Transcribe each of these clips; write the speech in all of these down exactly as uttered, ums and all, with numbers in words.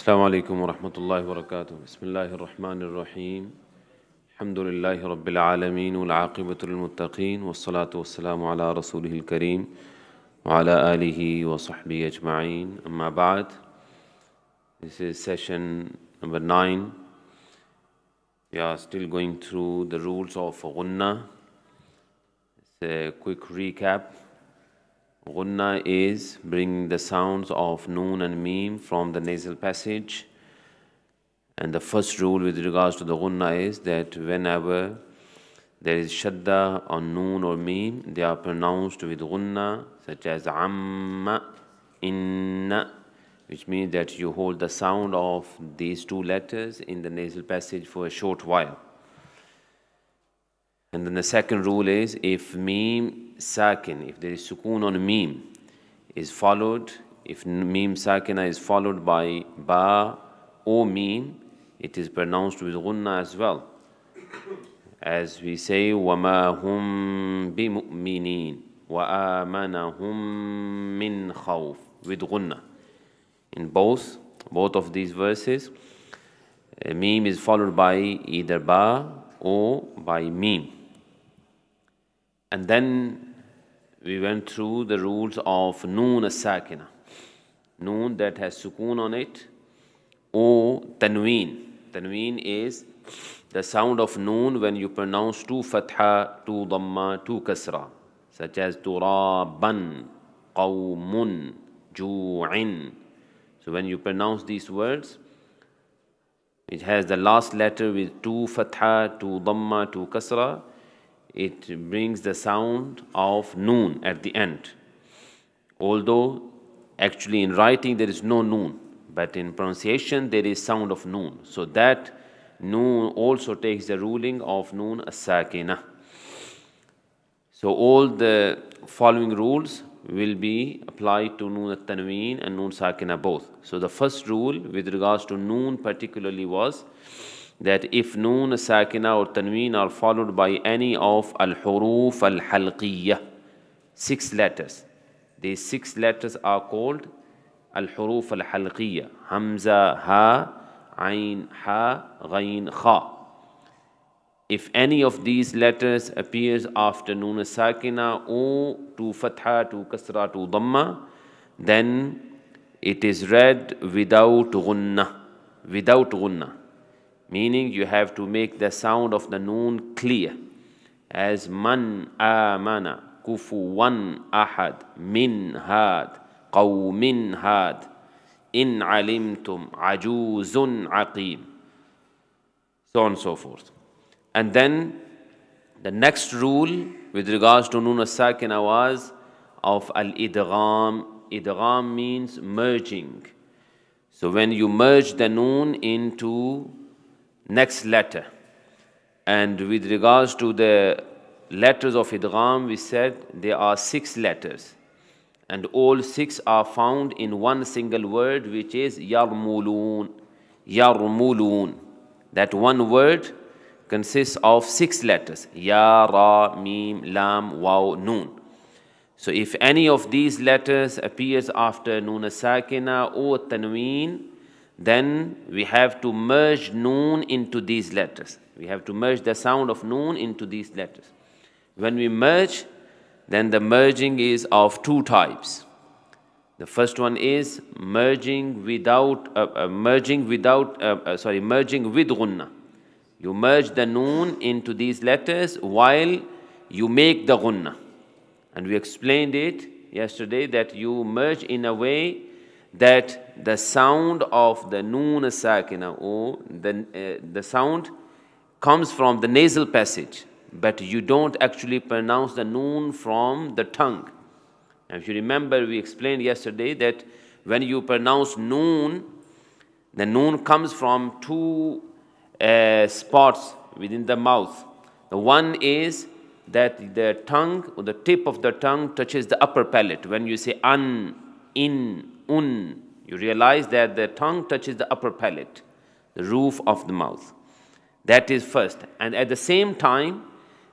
السلام عليكم ورحمة الله وبركاته. بسم الله الرحمن الرحيم. الحمد لله رب العالمين والعاقبة للمتقين والصلاة والسلام على رسوله الكريم وعلى آله وصحبه أجمعين. أما بعد. This is session number nine. We are still going through the rules of Ghunna. It's a quick recap. Ghunna is bringing the sounds of Noon and Meme from the nasal passage. And the first rule with regards to the Ghunna is that whenever there is Shadda on Noon or Meme, they are pronounced with Ghunna, such as Amma, Inna, which means that you hold the sound of these two letters in the nasal passage for a short while. And then the second rule is, if Meme Sakin, if there is Sukoon on Meme, is followed, if Meme Sakina is followed by Ba or Meme, it is pronounced with Ghunna as well. As we say, وَمَا هُمْ بِمُؤْمِنِينَ وَآمَنَهُمْ مِنْ خَوْفٍ with Ghunna. In both, both of these verses, Meme is followed by either Ba or by Meme. And then we went through the rules of Noon as-Sakina. Noon that has Sukoon on it, or Tanween. Tanween is the sound of Noon when you pronounce two Fatha, two Dhamma, two Kasra, such as Turaban, Qawmun, Ju'in. So when you pronounce these words, it has the last letter with two Fatha, two Dhamma, two Kasra. It brings the sound of Noon at the end. Although actually in writing there is no Noon, but in pronunciation there is sound of Noon. So that Noon also takes the ruling of Noon as-Sakina. So all the following rules will be applied to Noon al-Tanween and Noon Sakina both. So the first rule with regards to Noon particularly was that if Noon, Sakina or Tanween are followed by any of Al Huruf al halqiyah, six letters. These six letters are called Al Huruf al halqiyah. Hamza, Ha, Ain, Ha, Ghain, Kha. If any of these letters appears after Noon Sakina or to Fatha, to Kasra, to Dhamma, then it is read without Ghunna. Without Ghunna. Meaning you have to make the sound of the Noon clear. As Man Amana, Kufuwan Ahad, Min Had, Qawmin Had, In Alimtum, Ajuzun Aqim. So on and so forth. And then the next rule with regards to Noon as-Sakina was of al-idgham. Idgham means merging. So when you merge the Noon into next letter, and with regards to the letters of idgham, we said there are six letters, and all six are found in one single word, which is Yarmulun. Yarmulun. That one word consists of six letters: Ya, Ra, Mim, Lam, Waw, Noon. So if any of these letters appears after Noon as-Sakina or Tanween, then we have to merge Noon into these letters. We have to merge the sound of Noon into these letters. When we merge, then the merging is of two types. The first one is merging without, uh, uh, merging without, uh, uh, sorry, merging with Ghunna. You merge the Noon into these letters while you make the Ghunna. And we explained it yesterday that you merge in a way that the sound of the Noon as-Sakina or the, uh, the sound comes from the nasal passage, but you don't actually pronounce the Noon from the tongue. And if you remember, we explained yesterday that when you pronounce Noon, the Noon comes from two uh, spots within the mouth. The one is that the tongue or the tip of the tongue touches the upper palate. When you say an, in, un, you realize that the tongue touches the upper palate, the roof of the mouth. That is first. And at the same time,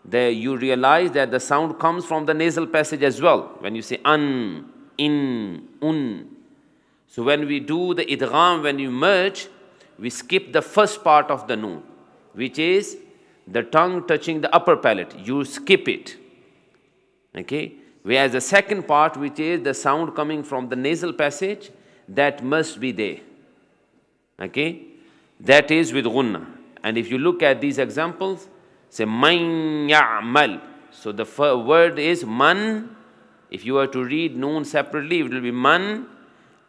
the, you realize that the sound comes from the nasal passage as well. When you say an, in, un. So when we do the idgham, when you merge, we skip the first part of the noon, which is the tongue touching the upper palate. You skip it. Okay? Whereas the second part, which is the sound coming from the nasal passage, that must be there. Okay? That is with ghunna. And if you look at these examples, say man ya'mal. So the word is man. If you were to read noon separately, it will be man,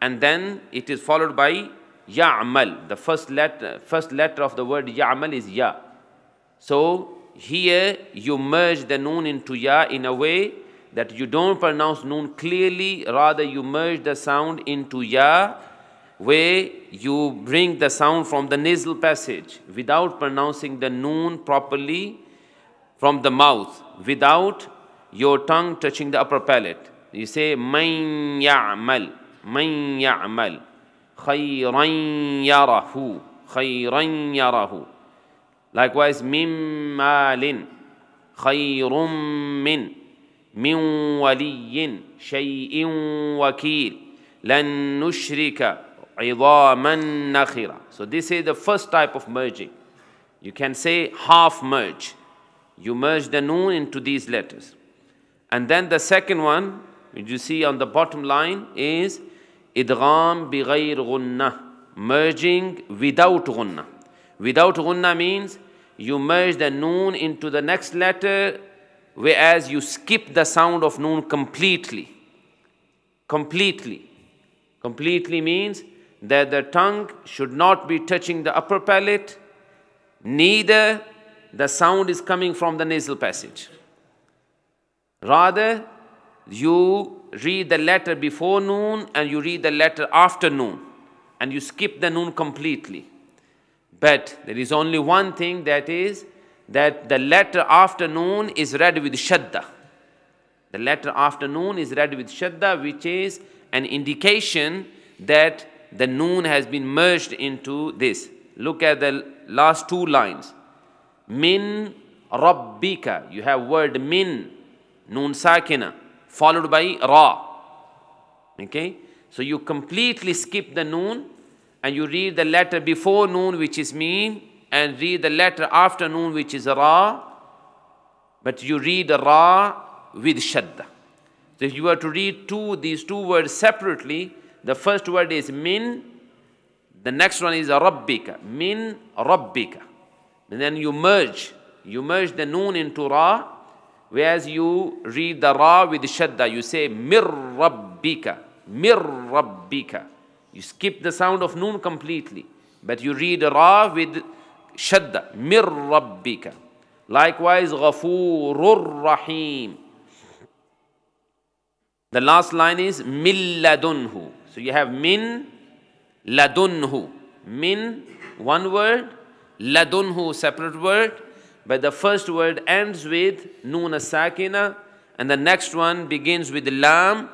and then it is followed by ya'mal. The first letter, first letter of the word ya'mal is ya. So here you merge the noon into ya in a way that you don't pronounce noon clearly, rather you merge the sound into ya, where you bring the sound from the nasal passage without pronouncing the noon properly from the mouth, without your tongue touching the upper palate. You say man ya'mal, man ya'mal, khayran yarahu, khayran yarahu. Likewise, mim malin, khayrum min, min waliyin, shay'in wakil, lan nushrika idhaman nakhira. So this is the first type of merging. You can say half merge. You merge the noon into these letters. And then the second one, which you see on the bottom line, is idgham bi ghayr ghunnah, merging without ghunnah. Without ghunnah means you merge the noon into the next letter, whereas you skip the sound of noon completely. Completely. Completely means that the tongue should not be touching the upper palate, neither the sound is coming from the nasal passage. Rather, you read the letter before noon and you read the letter after noon, and you skip the noon completely. But there is only one thing, that is that the letter after noon is read with shadda. The letter after noon is read with shadda, which is an indication that the noon has been merged into this. Look at the last two lines. Min rabbika. You have word min, noon sakina, followed by ra. Okay? So you completely skip the noon and you read the letter before noon, which is mim, and read the letter after noon, which is ra. But you read ra with shadda. So if you were to read two, these two words separately, the first word is min, the next one is rabbika, min rabbika. And then you merge, you merge the noon into ra, whereas you read the ra with shadda. You say mir rabbika, mir rabbika. You skip the sound of noon completely, but you read ra with shadda, mir rabbika. Likewise, ghafurur rahim. The last line is min ladunhu. So you have min ladunhu, min one word, ladunhu separate word, but the first word ends with noon as-sakina and the next one begins with lam,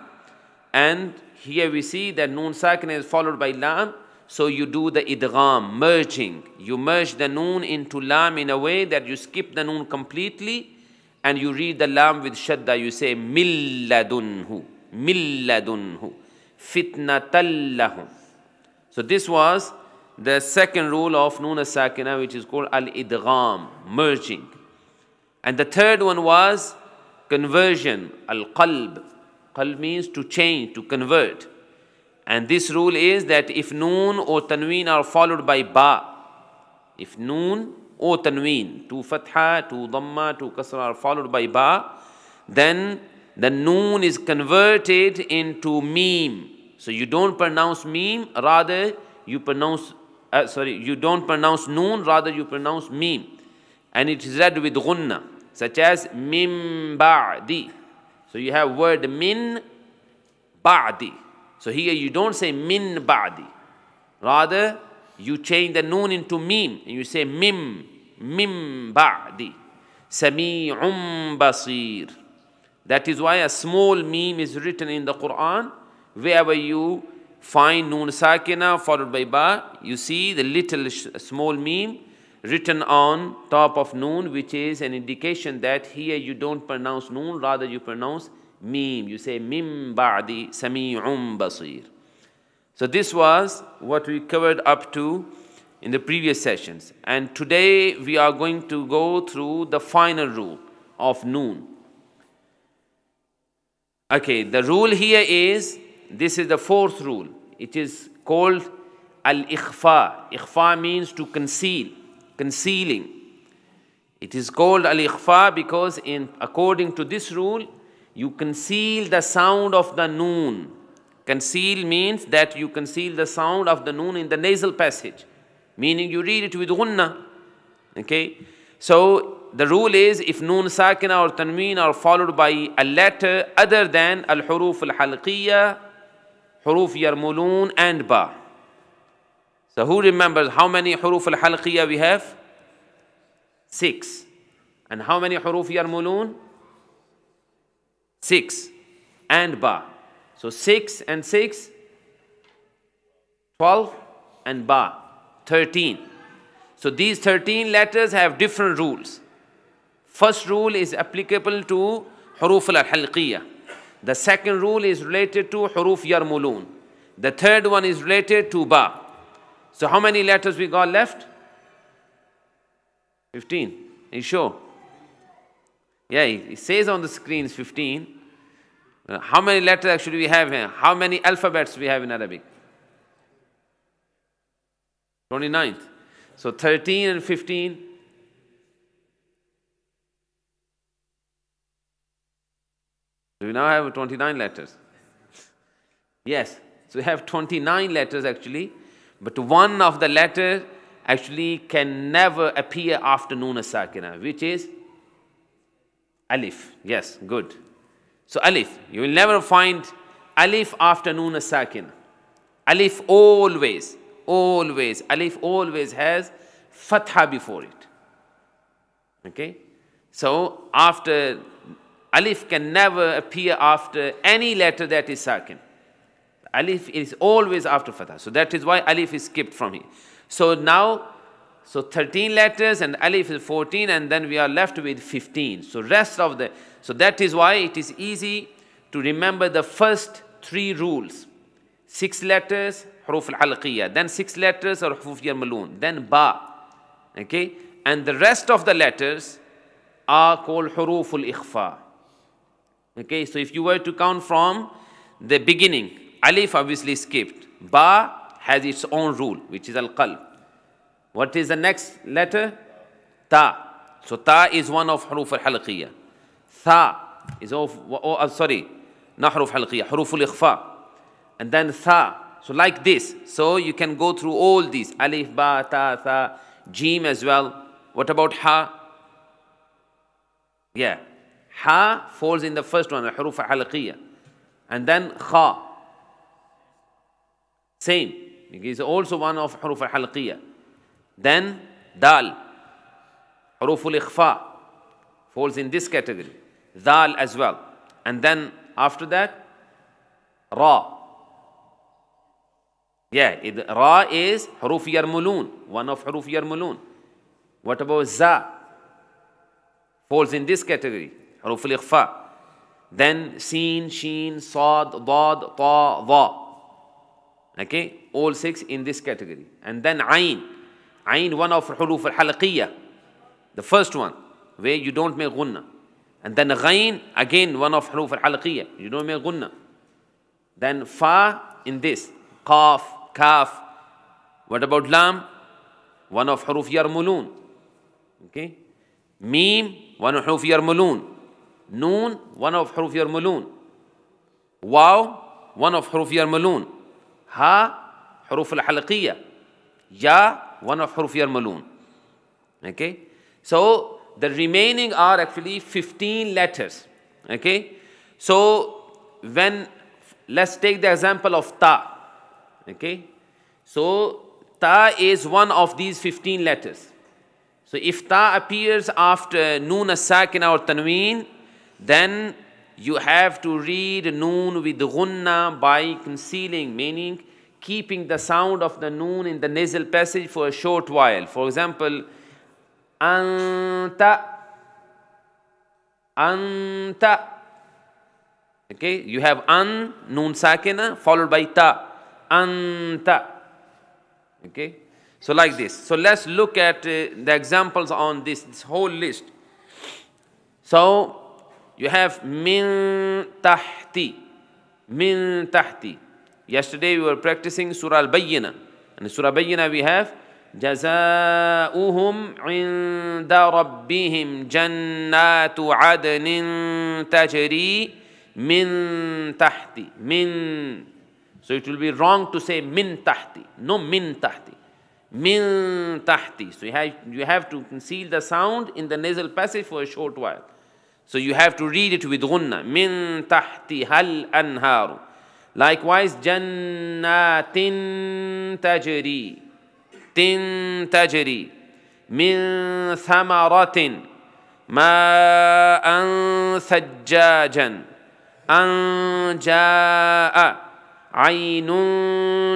and here we see that noon sakina is followed by lam. So you do the idgham, merging. You merge the noon into lam in a way that you skip the noon completely and you read the lam with shadda. You say milladunhu, milladunhu, fitnatallahum. So this was the second rule of noon as-sakina, which is called al-idgham, merging. And the third one was conversion, al-qalb. Qalb means to change, to convert. And this rule is that if noon or tanween are followed by ba, if noon or tanween, two fatha, two dhamma, two kasra are followed by ba, then the noon is converted into mim. So you don't pronounce mim, rather you pronounce Uh, sorry, you don't pronounce noon, rather you pronounce mim. And it is read with ghunna, such as mim ba'di. So you have word min ba'di. So here you don't say min ba'di. Rather, you change the noon into mim, and you say mim, mim ba'di. Sami'un basir. That is why a small mim is written in the Qur'an. Wherever you find noon sakina followed by ba, you see the little small meme written on top of noon, which is an indication that here you don't pronounce noon, rather you pronounce meme. You say mim ba'di sami'un basir. So this was what we covered up to in the previous sessions. And today we are going to go through the final rule of noon. Okay, the rule here is, this is the fourth rule. It is called al-ikhfa. Ikhfa means to conceal, concealing. It is called al-ikhfa because in according to this rule, you conceal the sound of the noon. Conceal means that you conceal the sound of the noon in the nasal passage, meaning you read it with ghunna. Okay, so the rule is if noon sakina or tanween are followed by a letter other than al huruf al halqiyah, huruf yarmulun, and ba. So who remembers how many huruf al halqiyah we have? Six. And how many huruf yarmulun? Six. And ba. So six and six, twelve, and ba, thirteen. So these thirteen letters have different rules. First rule is applicable to huruf al-halqiyah. The second rule is related to huruf yarmulun. The third one is related to ba. So how many letters we got left? fifteen. Are you sure? Yeah, it says on the screen fifteen. How many letters actually we have here? How many alphabets we have in Arabic? twenty-nine. So thirteen and fifteen. Do we now have twenty-nine letters? Yes. So we have twenty-nine letters actually. But one of the letters actually can never appear after Noon as-Sakina, which is Alif. Yes, good. So alif, you will never find alif after noon as-sakin. Alif always, always, alif always has fatha before it. Okay? So after, alif can never appear after any letter that is sakin. Alif is always after fatha. So that is why alif is skipped from here. So now, so thirteen letters and alif is fourteen, and then we are left with fifteen. So rest of the... So that is why it is easy to remember the first three rules. Six letters, huruf al-halqiyah. Then six letters, or huruf yarmulun. Then ba. Okay? And the rest of the letters are called huruf al-ikhfa. Okay? So if you were to count from the beginning, alif obviously skipped. Ba has its own rule, which is al-qalb. What is the next letter? Ta. So ta is one of huruf al-halqiyah. Tha is of, oh, oh, sorry, not huruf halqiyah, huruf al-ikhfa. And then tha, so like this. So you can go through all these, alif, ba, ta, tha, jim as well. What about ha? Yeah, ha falls in the first one, huruf al-halqiyah. And then kha, same, it is also one of huruf al-halqiyah. Then dal, huruf al-ikhfa, falls in this category. Dal as well. And then after that, Ra. Yeah, it, Ra is Huruf Yarmulun, one of Huruf Yarmulun. What about Za? Falls in this category, Huruf al-Ikhfa. Then Sin, Shin, Sad, Dad, Ta, Dha. Okay, all six in this category. And then Ain. Ain, one of Huruf al-Halqiyah, the first one, where you don't make ghunna. And then ghain, again one of huruf al-halqiyah, you don't make ghunna. Then fa in this, qaf, kaf. What about lam? One of huruf yarmulun. Okay? Mim, one of huruf yarmulun. Noon, one of huruf yarmulun. Wow, one of huruf yarmulun. Ha, huruf al-halqiyah. Ya, one of huruf yarmulun. Okay? So, the remaining are actually fifteen letters. Okay? So, when, let's take the example of ta. Okay? So, ta is one of these fifteen letters. So, if ta appears after noon as-sakina or tanween, then you have to read noon with ghunna by concealing, meaning keeping the sound of the noon in the nasal passage for a short while. For example, Anta, Anta. Okay, you have an, noon sakina, followed by ta. anta. Okay, so like this. So let's look at uh, the examples on this, this whole list. So you have min tahti, min tahti. Yesterday we were practicing Surah Al-Bayyinah, and in Surah Bayyinah we have جزاؤهم عند ربهم جنات عدن تجري من تحتي من. So it will be wrong to say min tahti, no min tahti, min tahti. So you have, you have to conceal the sound in the nasal passage for a short while. So you have to read it with gunna, min tahti hal anharu. Likewise, jannatin tajri, tin tajri, min thamaratin, ma'an sajjajan, an ja'a. عين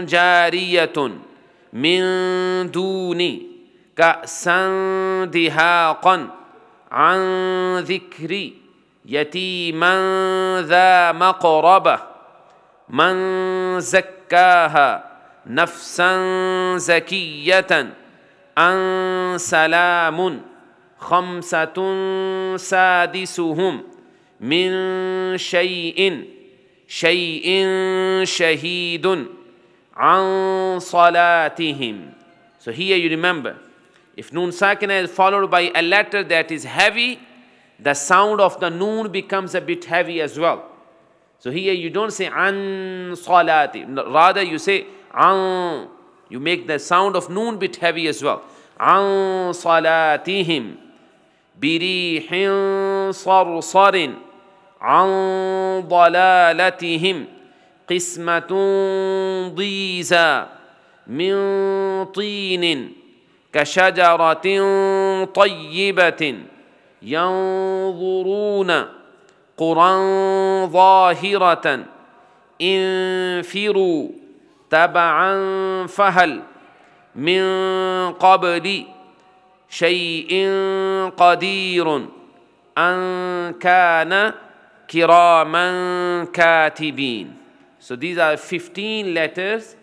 جارية من دوني كأسا دهاقا عن ذكري يتيما ذا مقربة من زكاها نفسا زكية أن سلام خمسة سادسهم من شيء شيء شهيد عن صلاتهم. So here you remember, if noon sakina is followed by a letter that is heavy, the sound of the noon becomes a bit heavy as well. So here you don't say an salati, rather you say an. You make the sound of noon bit heavy as well. An salatihim birihin sarsarin عن ضلالتهم قسمة ضيزى من طين كشجرة طيبة ينظرون قرا ظاهرة انفروا تبعا فهل من قبل شيء قدير أن كان kiraman katibin. So these are fifteen letters.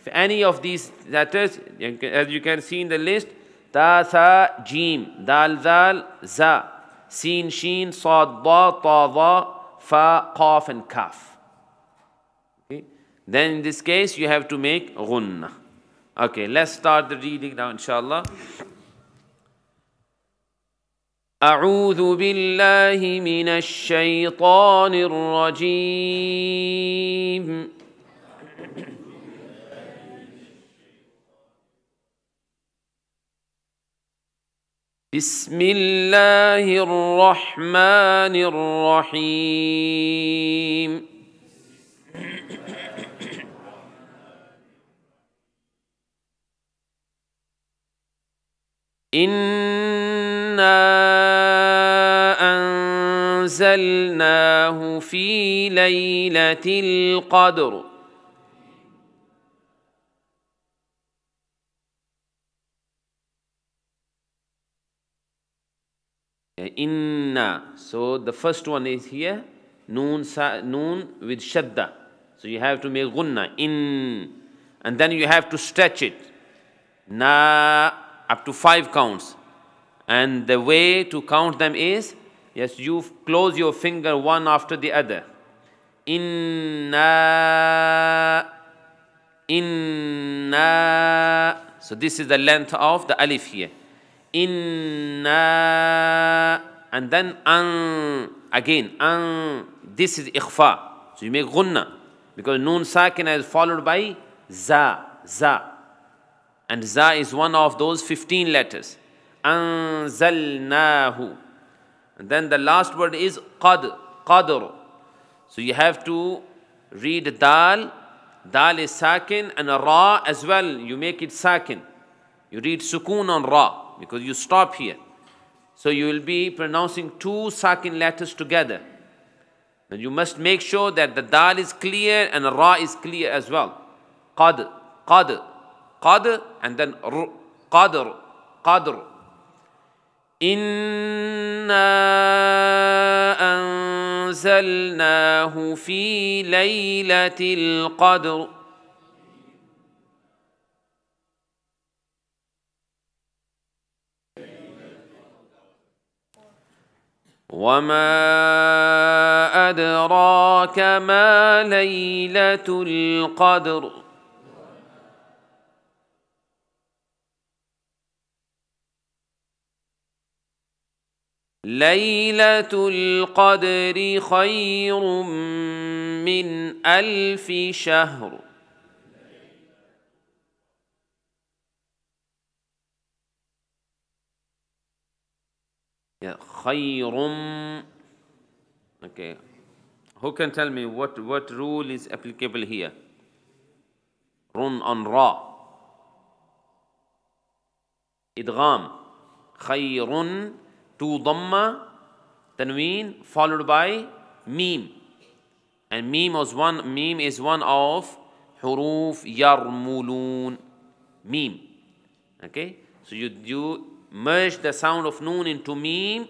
If any of these letters, as you can see in the list, ta, tha, jim, dal, dal, za, sin, shin, sad, ba, ta, da, fa, qaf, and kaf. Okay. Then in this case, you have to make ghunna. Okay, let's start the reading now, inshallah. أعوذ بالله من الشيطان الرجيم. بسم الله الرحمن الرحيم. إِنَّا أنزلناه في ليلة القدر. Inna. So the first one is here, noon sa, noon with shadda. So you have to make gunna in, and then you have to stretch it na up to five counts, and the way to count them is. Yes, you close your finger one after the other. Inna, inna. So this is the length of the alif here. Inna, and then an again an. This is ikhfa. So you make ghunna because noon sakina is followed by za, za, and za is one of those fifteen letters. Anzalnahu. And then the last word is qad, qadr. So you have to read dal. Dal is sakin, and ra as well. You make it sakin. You read sukoon on ra because you stop here. So you will be pronouncing two sakin letters together. And you must make sure that the dal is clear and ra is clear as well. Qad, qad, qad, and then r, qadr, qadr. إِنَّا أَنزَلْنَاهُ فِي لَيْلَةِ الْقَدْرِ. وما أدراك ما ليلة القدر ليلة القدر خير من ألف شهر Yeah, khayrum. Okay. Who can tell me what, what rule is applicable here? Run on ra. Idgham. Khayrun. Two dhamma. Tanween. Followed by meme. And meme, was one, meme is one of huruf yarmulun. Meme. Okay. So you do... merge the sound of noon into meme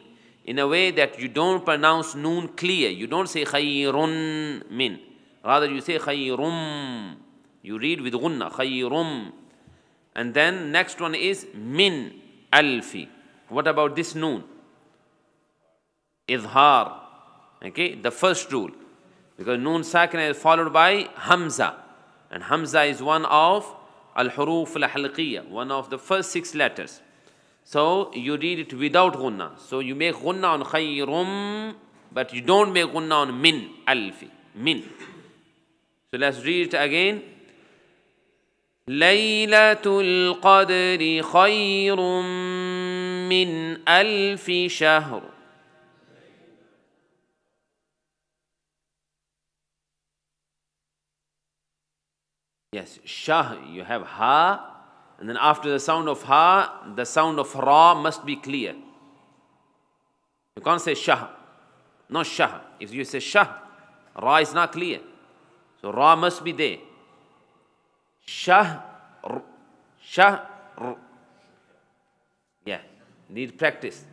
in a way that you don't pronounce noon clear. You don't say khayrun min. Rather you say khayrum. You read with gunna, khayrum. And then next one is min alfi. What about this noon? Idhar. Okay, the first rule. Because noon sakina is followed by hamza. And hamza is one of al huruf al halqiyah, one of the first six letters. So you read it without ghunna. So you make ghunna on khayrum, but you don't make ghunna on min, alfi, min. So let's read it again. Laylatul qadri khayrum min alfi shahr. Yes, shah, you have ha. And then after the sound of ha, the sound of ra must be clear. You can't say shah, not shah. If you say shah, ra is not clear. So ra must be there. Shah, r, shah, r. Yeah, need practice.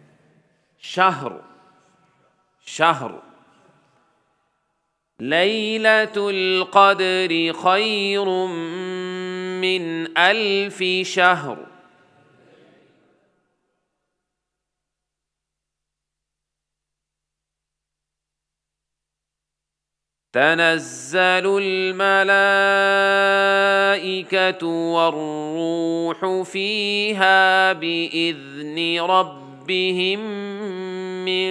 Shahru, shahru. Laylatul qadri khayrum من ألف شهر تنزل الملائكة والروح فيها بإذن ربهم من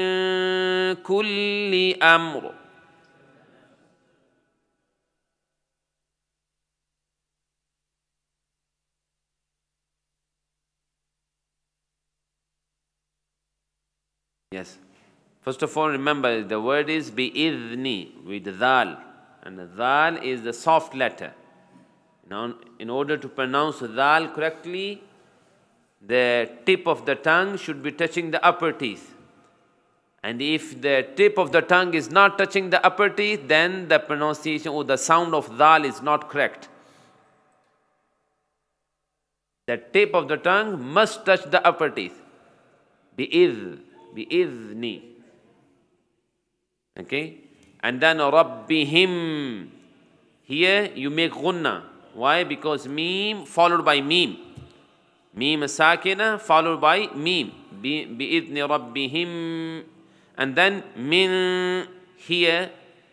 كل أمر Yes. First of all, remember the word is bi-idhni with dhal. And dhal is the soft letter. Now, in order to pronounce dhal correctly, the tip of the tongue should be touching the upper teeth. And if the tip of the tongue is not touching the upper teeth, then the pronunciation or the sound of dhal is not correct. The tip of the tongue must touch the upper teeth. Bi-idh. بإذني. Okay? And then ربهم. Here you make غنة. Why? Because ميم followed by ميم. ميم ساكنة followed by ميم. بإذن ربهم. And then من. Here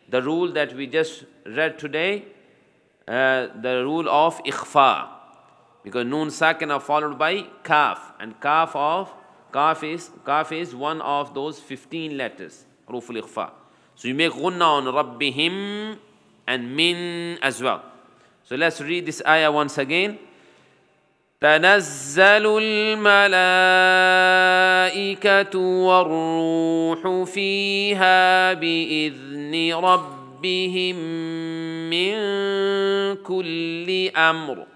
the rule that we just read today. Uh, the rule of إخفاء. Because نون ساكنة followed by كاف. And كاف of Kaf is, kaf is one of those fifteen letters, Haroof al-Ikhfa. So you make ghunna on Rabbihim and min as well. So let's read this ayah once again. تَنَزَّلُ الْمَلَائِكَةُ وَالرُّوحُ فِيهَا بِإِذْنِ رَبِّهِم مِّن كُلِّ أَمْرٍ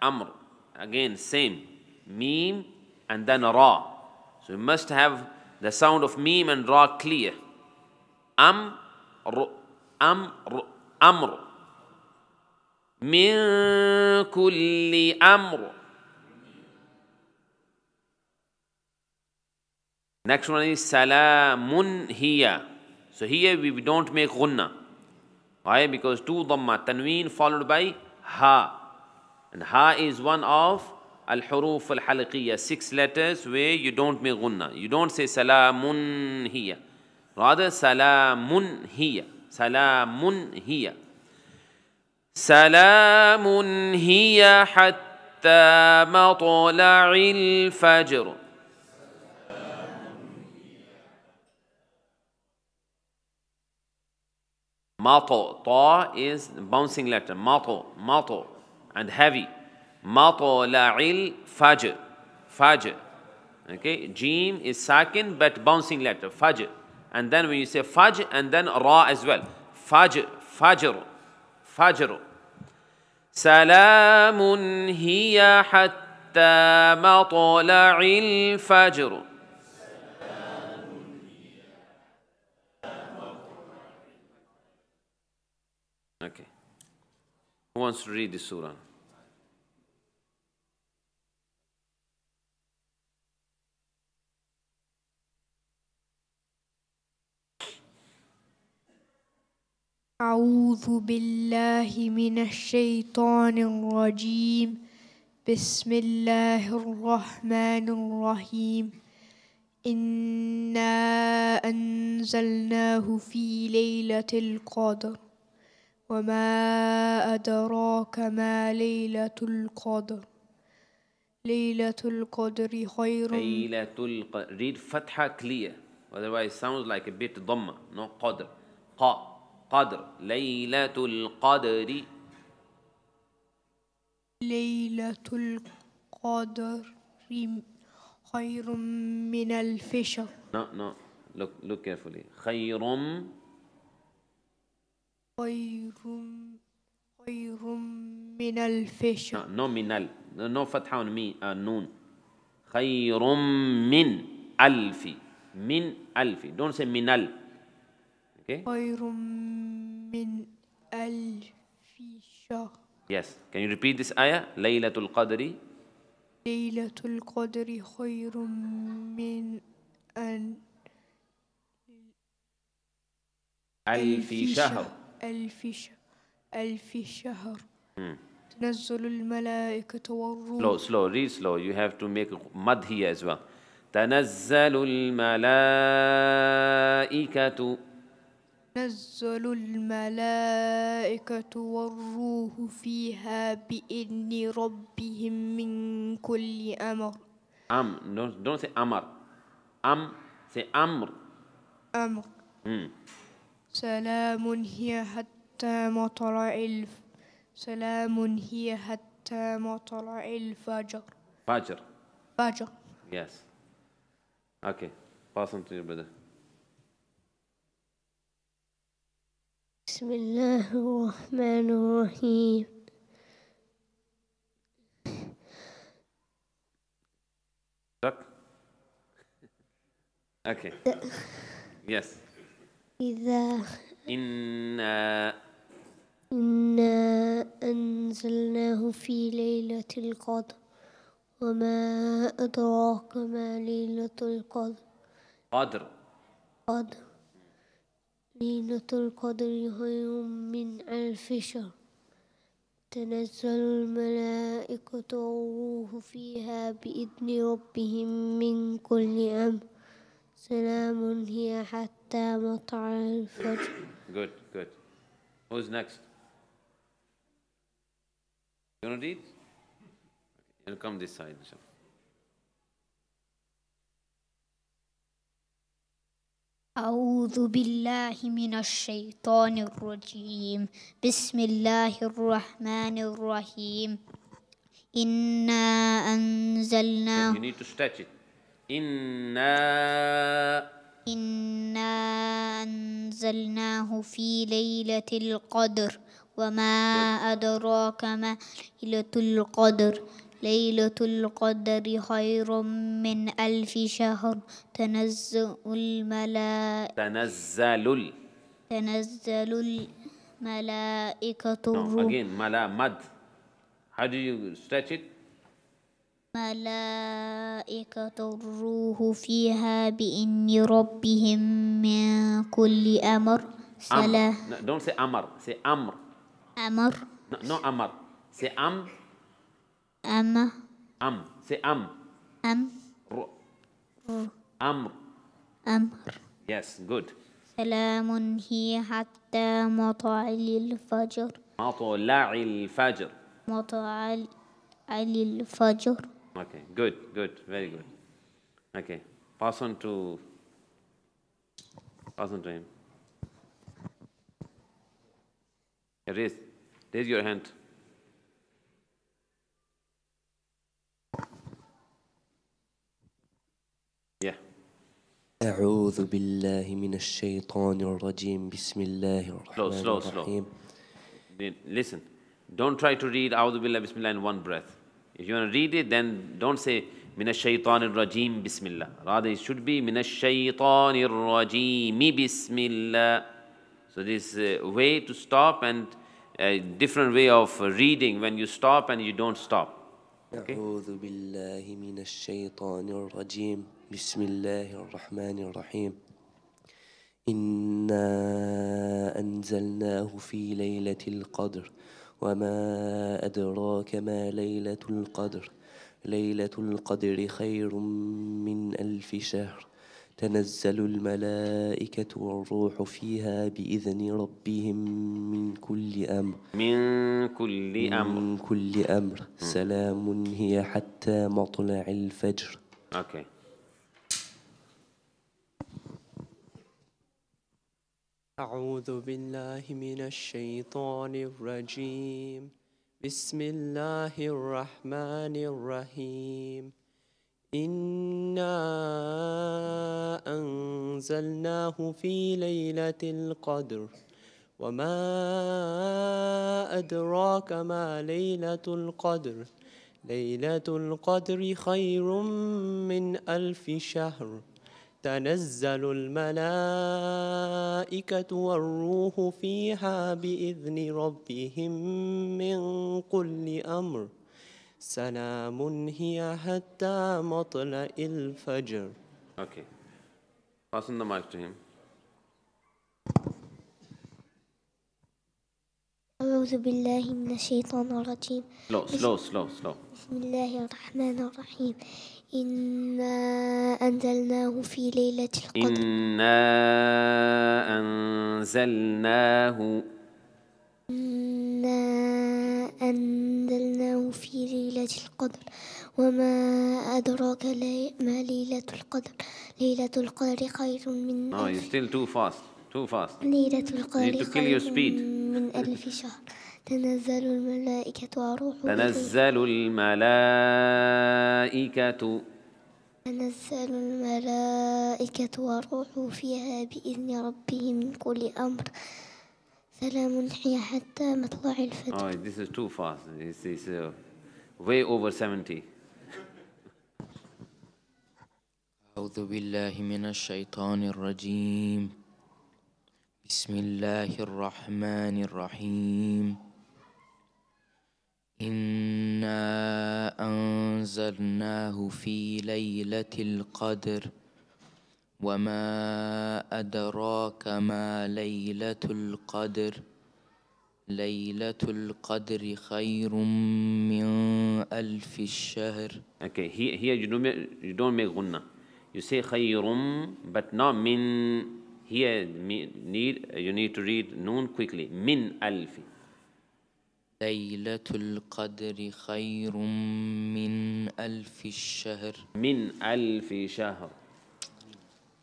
Amr, again same, meme and then ra. So you must have the sound of meme and ra clear. Am, r, am, r, amr. Min kulli amr. Next one is salamun hiya. So here we don't make ghunna. Why? Because two dhamma, tanween followed by ha. And ha is one of Al Huruf al halqiyah, six letters where you don't make gunna. You don't say salamun hiya. Rather salamun hiya. Salamun hiya. Salamun hiya hatta matla'il fajr. Mato. Ta is bouncing letter. Mato. Mato. And heavy. Matla'il fajr. Fajr. Okay. Jim is sakin but bouncing letter. Fajr. And then when you say fajr and then ra as well. Fajr. Fajr. Fajr. Salamun hiya hatta matla'il fajr. Okay. Who wants to read the surah? أعوذ بالله من الشيطان الرجيم بسم الله الرحمن الرحيم إنا أنزلناه في ليلة القدر وما أدراك ما ليلة القدر ليلة القدر خير ليلة القدر read فتحة clear otherwise sounds like a bit ضمة no قدر قا قدر ليلة القدر ليلة القدر خير من ألف شهر no no look look carefully خير خير خير من ألف شهر no no من ال no فتحة on me uh, نون خير من ألف من ألف don't say من ال okay خير من ألف شهر yes can you repeat this ayah ليلة القدر ليلة القدر خير من أن ألف شهر ألف شهر ألف شهر تنزل الملائكة والروح slow slow read slow you have to make mad here as well تنزل الملائكة تنزل الملائكة والروح فيها بإذن ربهم من كل أمر. أم don't don't say أمر. أم say أمر. أمر. Mm. سلام هي حتى مطلع الف. سلام هي حتى مطلع الفجر. فجر. فجر. Yes. Okay. Pass on to your brother. بسم الله الرحمن الرحيم okay yes إذا إنا إنا أنزلناه في ليلة القدر وما أدراك ما ليلة القدر قدر قدر ليلة القدر خير من ألف شهر تنزل الملائكة والروح فيها بإذن ربهم من كل أمر سلام هي حتى مطلع الفجر. Good, good. Who's next? You wanna read? You'll come this side. أعوذ بالله من الشيطان الرجيم بسم الله الرحمن الرحيم إنا أنزلناه. You need to stretch it. إنا إنا أنزلناه في ليلة القدر وما أدراك ما ليلة القدر. ليلة القدر خير من ألف شهر تنزل الملائكة تنزل تنزل الملائكة الروح. No, again ملا مد. How do you stretch it? ملائكة الروح فيها بإذن ربهم من كل أمر Salah. Donc c'est Amr. C'est Amr. Amr. Non, non Amr. C'est Am. Am. Am. C'est Am. Am. Amr. Amr. Yes, good. Salamun hiya hatta matla'il fajr. Matla'il fajr. Matla'il fajr. Okay, good, good, very good. Okay, pass on to, pass on to him. Raise, raise your hand. Yeah. أعوذ بالله من الشيطان الرجيم بسم الله الرحمن الرحيم. Slow, slow, slow. Listen, don't try to read أعوذ بالله بسم الله in one breath. If you want to read it, then don't say Minash Shaitanir Rajim Bismillah. Rather, it should be Minash Shaitanir Rajim Bismillah. So this is a way to stop and a different way of reading when you stop and you don't stop. Okay? أعوذ بالله من الشيطان الرجيم بسم الله الرحمن الرحيم إنا أنزلناه في ليلة القدر وما أدراك ما ليلة القدر ليلة القدر خير من ألف شهر تنزل الملائكة والروح فيها بإذن ربهم من كل أمر من كل أمر من كل أمر سلام هي حتى مطلع الفجر. Okay. أعوذ بالله من الشيطان الرجيم بسم الله الرحمن الرحيم إنا أنزلناه في ليلة القدر وما أدراك ما ليلة القدر ليلة القدر خير من ألف شهر تنزل الملائكة والروح فيها بإذن ربهم من كل أمر سلام هي حتى مطلع الفجر. Okay. Pass on the mic to him. أعوذ بالله من الشيطان الرجيم. Slow, slow, slow, slow. بسم الله الرحمن الرحيم. إنا أنزلناه في ليلة القدر. إنا أنزلناه. إنا أنزلناه في ليلة القدر وما أدراك ما ليلة القدر ليلة القدر خير من. Oh, you're still too fast. Too fast. ليلة القدر خير من ألف شهر. تنزل الملائكة والروح تنزل الملائكة تنزل الملائكة والروح فيها بإذن ربهم من كل أمر سلام هي حتى مطلع الفجر. Oh, this is too fast. This is uh, way over seventy. أعوذ بالله من الشيطان الرجيم بسم الله الرحمن الرحيم إنا أنزلناه في ليلة القدر وما أدراك ما ليلة القدر ليلة القدر خير من ألف الشهر. Okay, here, here you don't make, you don't make غنة. You say خير but not من. Here need you need to read noon quickly. من ألف. ليلة القدر خير من ألف الشهر من ألف شهر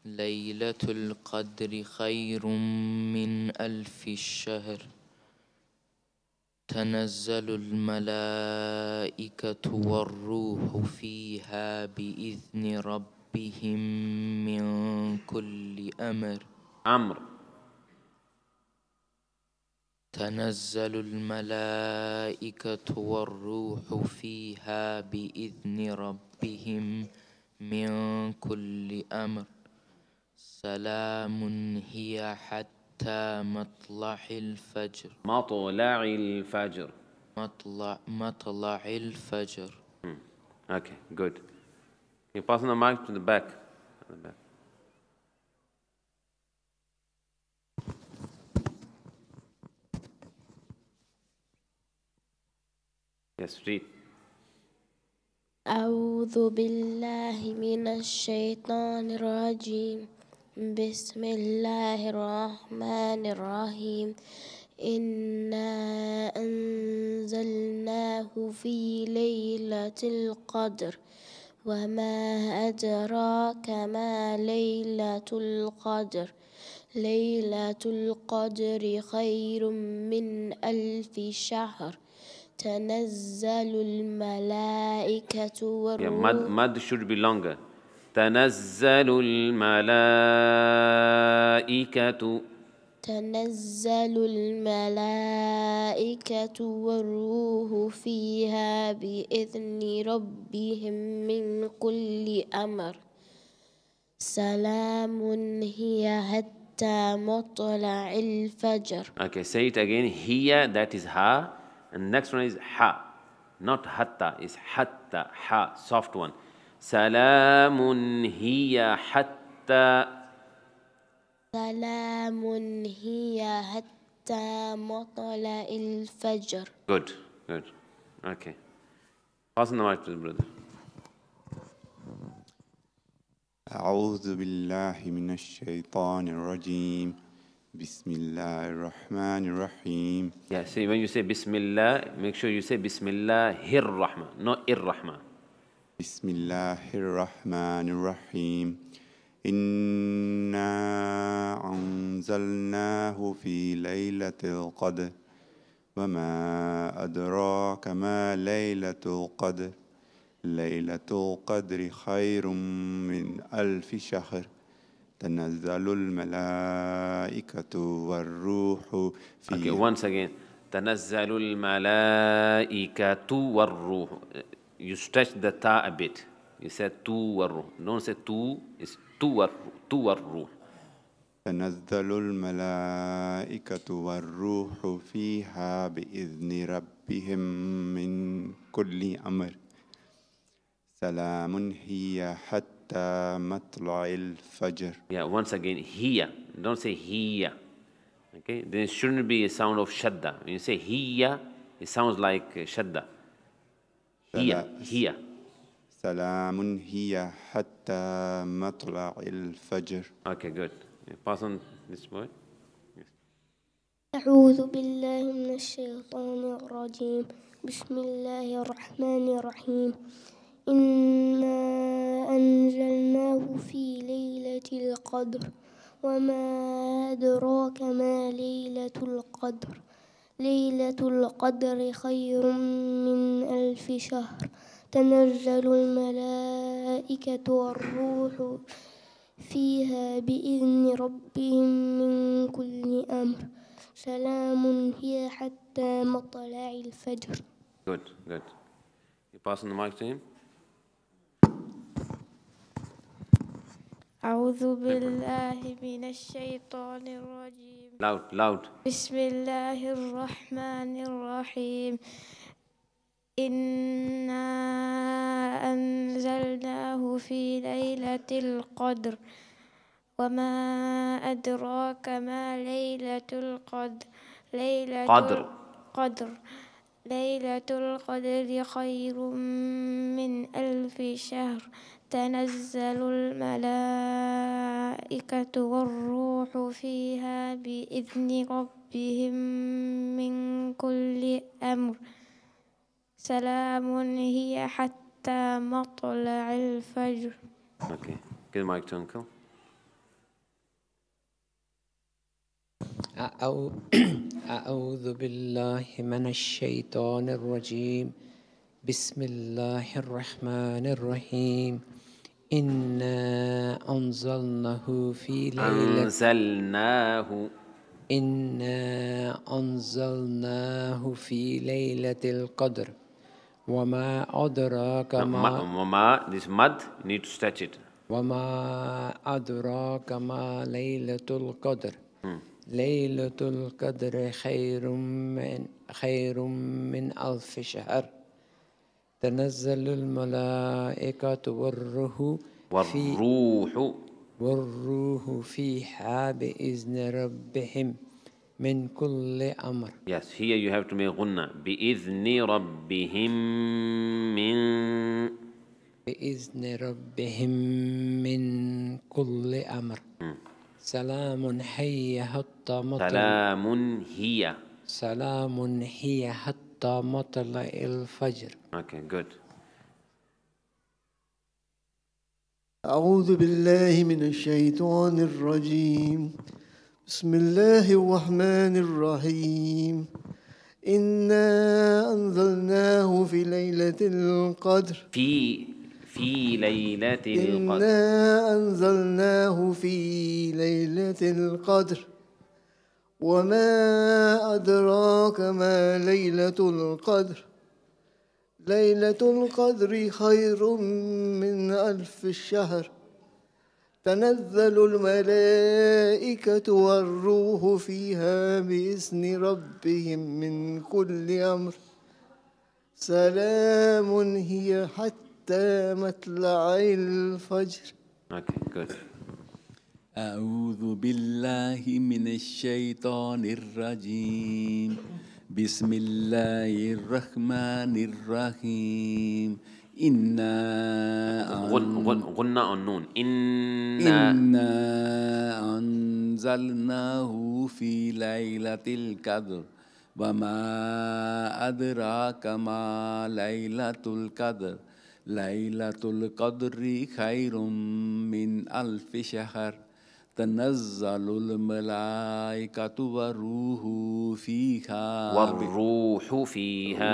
ليلة القدر خير من ألف الشهر تنزل الملائكة والروح فيها بإذن ربهم من كل أمر أمر تنزل الملائكة والروح فيها بإذن ربهم من كل أمر سلام هي حتى مطلع الفجر مطلع الفجر مطلع مطلع الفجر. Okay, good. You pass the mic to the back. Yes, read. أعوذ بالله من الشيطان الرجيم. بسم الله الرحمن الرحيم. إنا أنزلناه في ليلة القدر وما أدراك ما ليلة القدر ليلة القدر خير من ألف شهر تنزل الملائكة والروح. Mad should be longer. تنزل الملائكة تنزل الملائكة والروح فيها بإذن ربهم من كل أمر. سلام هي حتى مطلع الفجر. Okay, say it again. هي, that is ha. And next one is ha. Not hatta, it's hatta, ha, soft one. سلام هي حتى سلام هي حتى مطلع الفجر. Good, good. Okay. Pass on the mic to the brother. أعوذ بالله من الشيطان الرجيم. بسم الله الرحمن الرحيم. Yeah, see, when you say Bismillah, make sure you say Bismillahir Rahman, not Irrahman. Bismillahir Rahmanir Rahim. إنا أنزلناه في ليلة القدر وما أدراك ما ليلة القدر ليلة القدر خير من ألف شهر تنزل الملائكة والروح فيها. Okay, once again. تنزل الملائكة والروح. You stretch the ta a bit. You said tu والروح. Don't say tu. It's tu والروح. تنزل الملائكة والروح فيها بإذن ربهم من كل أمر. سلام هي حتى مطلع الفجر. Yeah, once again, hiya. Don't say hiya. Okay, there shouldn't be a sound of shadda. When you say hiya, it sounds like shadda. Hiya, hiya. Salamun hiya hatta matla al-fajr. Okay, good. Pass on this boy. أعوذ بالله من الشيطان الرجيم. بسم الله الرحمن الرحيم. إنا أنزلناه في ليلة القدر وما أدراك ما ليلة القدر ليلة القدر خير من ألف شهر تنزل الملائكة والروح فيها بإذن ربهم من كل أمر سلام هي حتى مطلع الفجر. Good, good. You pass on the mic to him. أعوذ بالله من الشيطان الرجيم. Loud, loud. بسم الله الرحمن الرحيم. إنا أنزلناه في ليلة القدر وما أدراك ما ليلة القدر ليلة قدر قدر ليلة القدر خير من ألف شهر تنزل الملائكة والروح فيها بإذن ربهم من كل أمر سلام هي حتى مطلع الفجر. Okay, give the mic to uncle. أعوذ بالله من الشيطان الرجيم. بسم الله الرحمن الرحيم. إنا أنزلناه في ليلة أنزلناه إنا أنزلناه في ليلة القدر وما أدراك ما وما this mud need to stretch it وما أدراك ما ليلة القدر ليلة القدر خير من خير من ألف شهر تنزل الملائكة والروح والروح والروح فيها بإذن ربهم من كل أمر. Yes, here you have to make غنة. بإذن ربهم من. بإذن ربهم من كل أمر. سلام هي حتى مطلع. سلام هي. سلام هي حتى مطلع الفجر. Okay, good. أعوذ بالله من الشيطان الرجيم. بسم الله الرحمن الرحيم. إنا أنزلناه في ليلة القدر. في في ليلة القدر. إنا أنزلناه في ليلة القدر. وما أدراك ما ليلة القدر. ليلة القدر خير من ألف الشهر. تنزل الملائكة والروح فيها بإذن ربهم من كل أمر. سلام هي حتى مطلع الفجر. Okay, good. أعوذ بالله من الشيطان الرجيم. بسم الله الرحمن الرحيم. إنا غنى النون. إنا أنزلناه في ليلة القدر. وما أدراك ما ليلة القدر. ليلة القدر خير من ألف شهر. تنزل الملائكة والروح فيها. والروح فيها.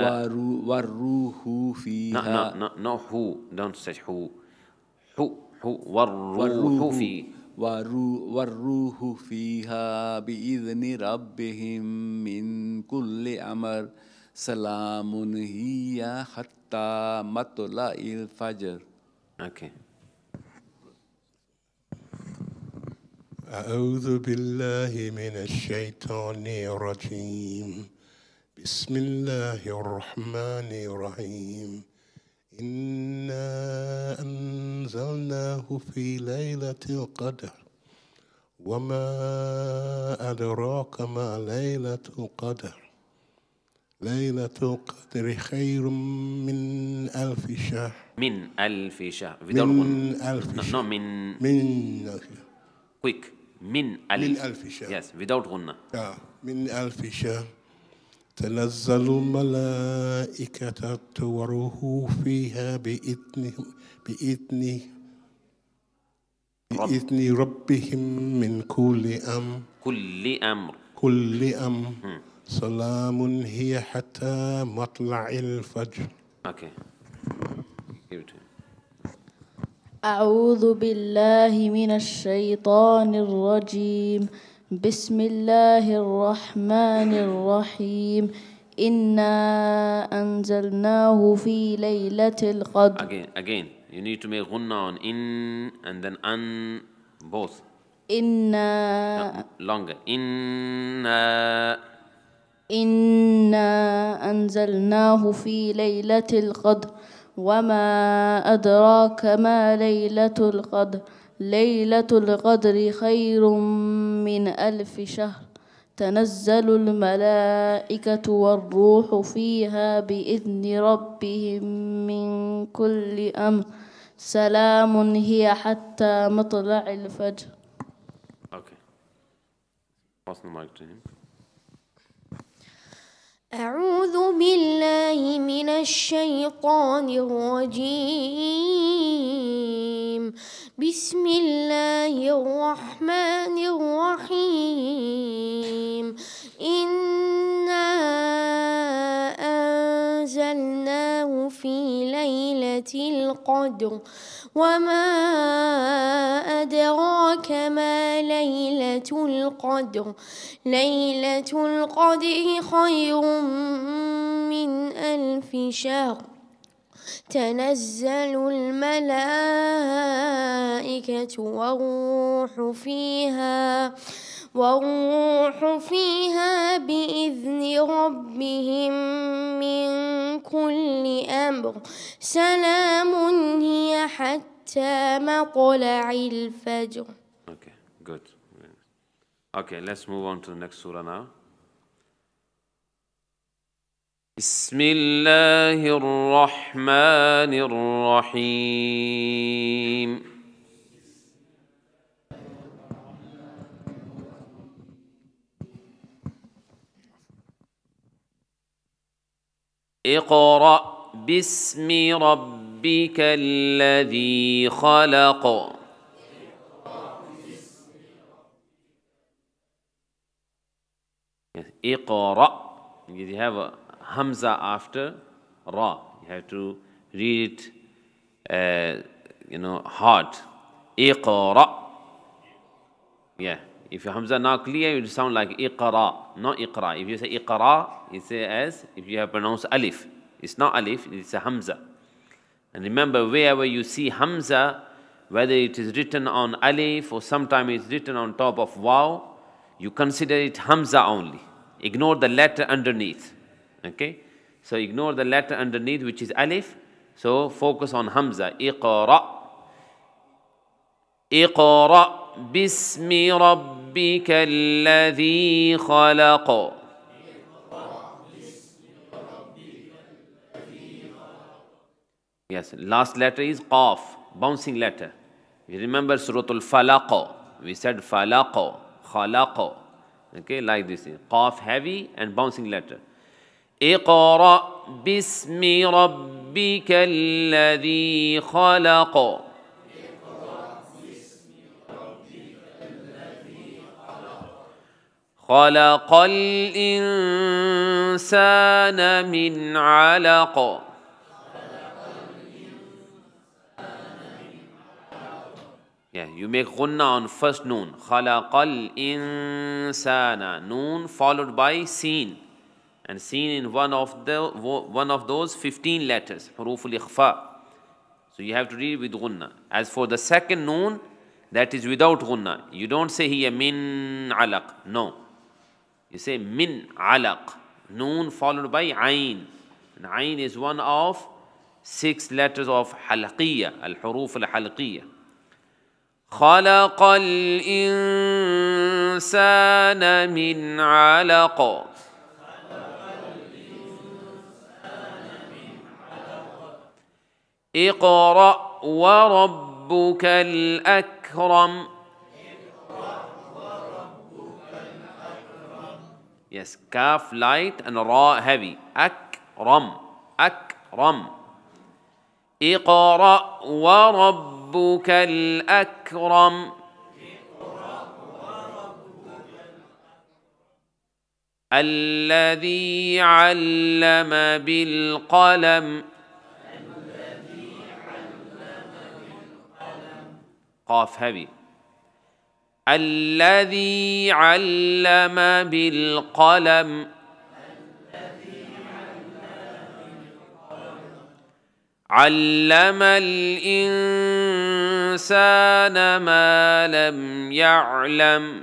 والروح فيها. No, no, no, no, who. Don't say who. Who, who. والروح فيها. والروح فيها بإذن ربهم من كل أمر. سلام هي حتى مطلع الفجر. Okay. أعوذ بالله من الشيطان الرجيم. بسم الله الرحمن الرحيم. إنا أنزلناه في ليلة القدر. وما أدراك ما ليلة القدر. ليلة القدر خير من ألف شهر. من ألف شهر. من ألف شهر. من من quick. من ألف شهر. Yes, without غنة. Yeah, من ألف شهر. تنزل الملائكة وروح فيها بإذن بإذن بإذن ربهم من كل أمر. كل أمر. كل أمر. سلام هي حتى مطلع الفجر. Okay. Give it to him. أعوذ بالله من الشيطان الرجيم. بسم الله الرحمن الرحيم. إنا أنزلناه في ليلة القدر. Again, again, you need to make غنة on in and then an both. إنا. No, longer. إنا. إنا أنزلناه في ليلة القدر. وما أدراك ما ليلة القدر. ليلة القدر خير من ألف شهر. تنزل الملائكة والروح فيها بإذن ربهم من كل أمر. سلام هي حتى مطلع الفجر. Okay. Pass the mic to him. أعوذ بالله من الشيطان الرجيم. بسم الله الرحمن الرحيم. إنا أنزلناه في ليلة القدر. وما أدراك ما ليلة القدر. ليلة القدر خير من ألف شهر. تنزل الملائكة والروح فيها والروح فيها بإذن ربهم من كل أمر. سلام هي حتى مطلع الفجر. Okay, good. Okay, let's move on to the next surah now. بسم الله الرحمن الرحيم اقرأ باسم ربك الذي خلق اقرأ. You have a hamza after ra. You have to read it, uh, you know, hard. Iqra. Yeah. If your hamza not clear, it will sound like iqra, not iqra. If you say iqra, you say as if you have pronounced alif. It's not alif, it's a hamza. And remember, wherever you see hamza, whether it is written on alif or sometimes it's written on top of waw, you consider it hamza only. Ignore the letter underneath. Okay? So ignore the letter underneath, which is alif. So focus on hamza. Iqra. Iqra bismi rabbika alladhi khalaqa. Yes, last letter is qaf, bouncing letter. You remember Surah Al-Falaq. We said Falaq, Khalaq. Okay, like this. Qaf heavy and bouncing letter. اقرأ باسم ربك الذي خلق. اقرأ باسم ربك الذي خلق. خلق الإنسان من علق. خلق الإنسان من علق. Yeah, you make غنة on first noon. خلق الإنسان. Noon followed by seen. And seen in one of the one of those fifteen letters, Haroof al-Ikhfa. So you have to read with gunna. As for the second noon, that is without gunna. You don't say here min alaq. No, you say min alaq. Noon followed by ayn, and ayn is one of six letters of halqiyah, Al Huruf al halqiyah. خلق الإنسان من علق. اقرأ وربك الأكرم. Yes, calf light and ra heavy. أكرم. أكرم. اقرأ وربك الأكرم. الذي علم بالقلم. قاف heavy. الذي علم بالقلم. علم الإنسان ما لم يعلم.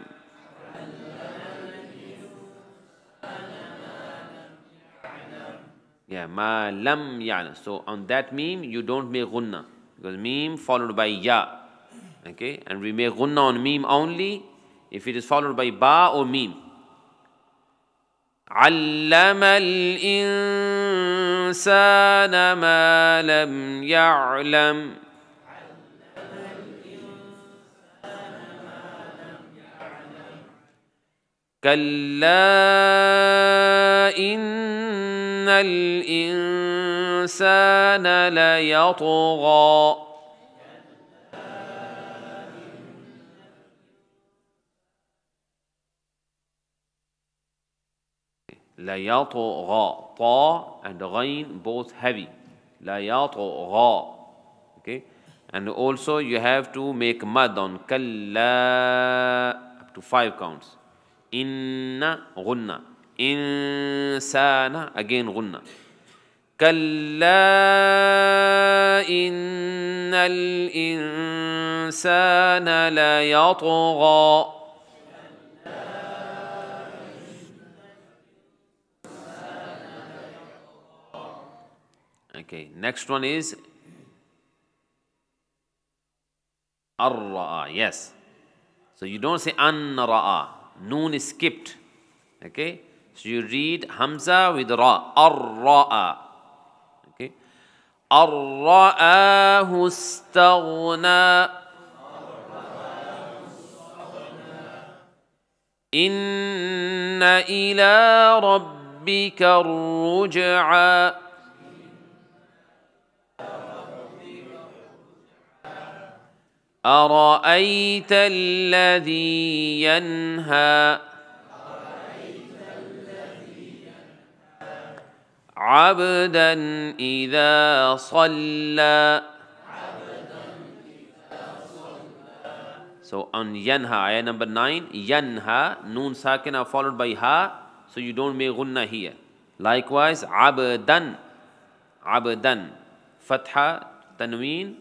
Yeah, ما لم يعلم. So on that meme you don't make غنة, because meme followed by ya. Okay, and we make gunna on meme only if it is followed by ba or meme. Allama al-insana ma lam ya'lam. Kalla inna al-insana layatgha. لَيَطْغَى. طَا and غَيْن both heavy. لَيَطْغَى. Okay? And also you have to make mad on كَلَّا up to five counts. إِنَّ غُنَّ. إِنسَانَ again غُنَّ. كَلَّا إِنَّ الْإِنسَانَ لَيَطْغَى. Okay, next one is ar-ra'a. Yes, so you don't say an-ra'a. Noon is skipped. Okay, So you read Hamza with Ra. Ar-Ra'a. Okay. Ar-Ra'ahu istaghna. إن إلى ربك الرجعى أرأيت الذي ينهى عبدا إذا صلى. So on yanha, ayah number nine, yanha, noon sakina followed by ha, so you don't make gunna here. Likewise, abdan, abdan, fatha, tanween,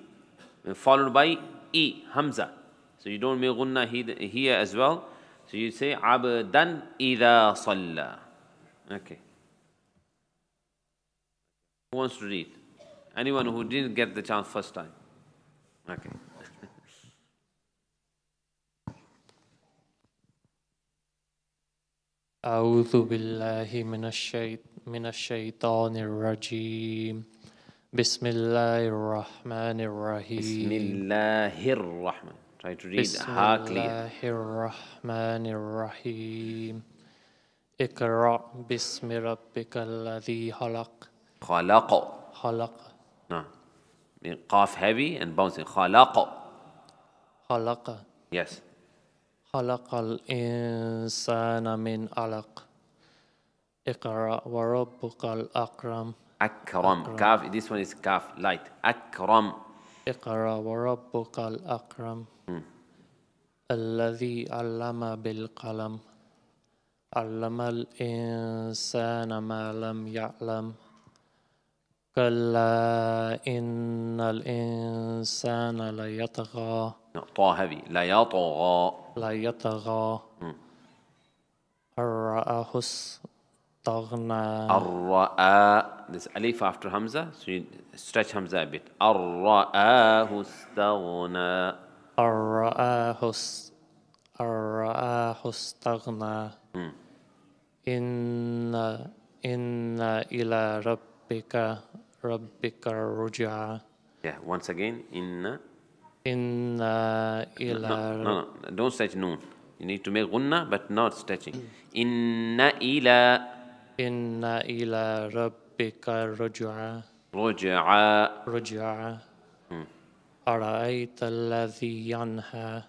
followed by e, hamza. So you don't make gunna here as well. So you say abdan idha salla. Okay. Who wants to read? Anyone who didn't get the chance first time. Okay. أعوذ بالله من الشيط من الشيطان الرجيم بسم الله الرحمن الرحيم بسم الله الرحمن try to read بسم الله الرحمن الرحيم اقرأ باسم ربك الذي خلق خلق خلق نعم قاف heavy and bouncing خلق خلق yes خلق الإنسان من علق اقرأ وربك الأكرم أكرم كاف this one is كاف light أكرم اقرأ وربك الأكرم الذي علم بالقلم علم الإنسان ما لم يعلم كلا إن الإنسان ليطغى لا يطغى لا يطغى الرأى استغنى الرأى this alif after Hamza so you stretch Hamza a bit الرأى استغنى الرأى استغنى إن إن إلى رب ربك الرجعى yeah once again إن إن إلى no, no no don't stretch noon you need to make غنة but not stretching إن إلى إن إلى ربك الرجعى رجعى رجعى أرأيت الذي ينهى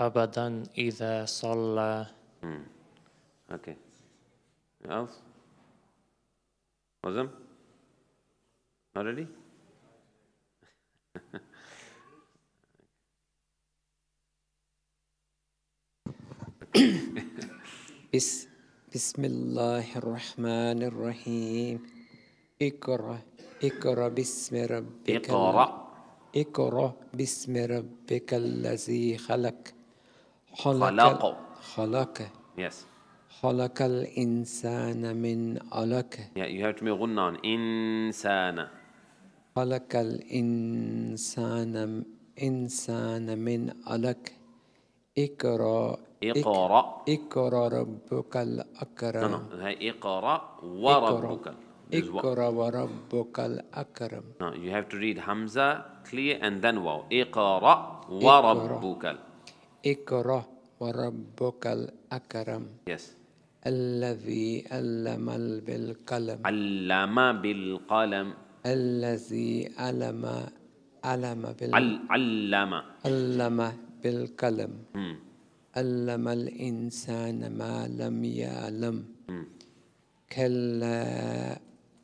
أبدا إذا صلى okay else Muslim? Not ready? بسم الله الرحمن الرحيم اقرأ اقرأ باسم ربك اقرأ اقرأ باسم ربك الذي خلق خلق خلق yes خلق الإنسان من علق. Yeah, you have to make غنة on إنسان. خلق الإنسان إنسان من علق. اقرأ اقرأ اقرأ ربك الأكرم. No, no. اقرأ وربك. اقرأ وربك الأكرم. No, you have to read Hamza clear and then واو. اقرأ وربك. اقرأ وربك الأكرم. Yes. الذي علم بالقلم علم بالقلم الذي علم علم بالقلم علم علم بالقلم علم الإنسان ما لم يعلم كلا